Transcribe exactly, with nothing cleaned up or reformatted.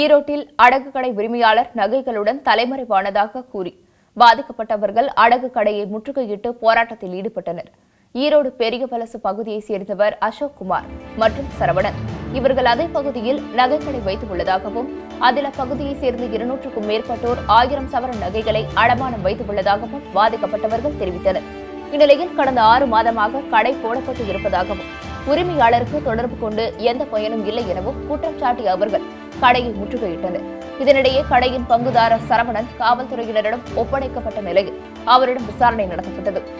ஈரோட்டில் அடகு கடை உரிமையாளர் நகைகளுடன் தலைமறைவானதாக கூறி பாதிக்கப்பட்டவர்கள் அடகு கடையை முற்றுகையிட்டு போராட்டத்தில் ஈடுபட்டனர். ஈரோடு பெரிய பலசு பகுதியை சேர்ந்தவர் அசோக்குமார் மற்றும் சரவணன். இவர்கள் அதே பகுதியில் நகைக்கடை வைத்துள்ளதாகவும் அதில் அப்பகுதியை சேர்ந்த இருநூற்றுக்கும் மேற்பட்டோர் ஆயிரம் சவரன் நகைகளை அடமானம் வைத்துள்ளதாகவும் பாதிக்கப்பட்டவர்கள் தெரிவித்தனர். இந்நிலையில் கடந்த ஆறு மாதமாக கடை போடப்பட்டு இருப்பதாகவும் உரிமையாளருக்கு தொடர்பு கொண்டு எந்த பயனும் இல்லை எனவும் குற்றம் சாட்டிய அவர்கள் கடையை முற்றுகையிட்டனர். இதனிடையே கடையின் பங்குதாரர் சரவணன் காவல்துறையினரிடம் ஒப்படைக்கப்பட்ட நிலையில் அவரிடம் விசாரணை நடத்தப்பட்டது.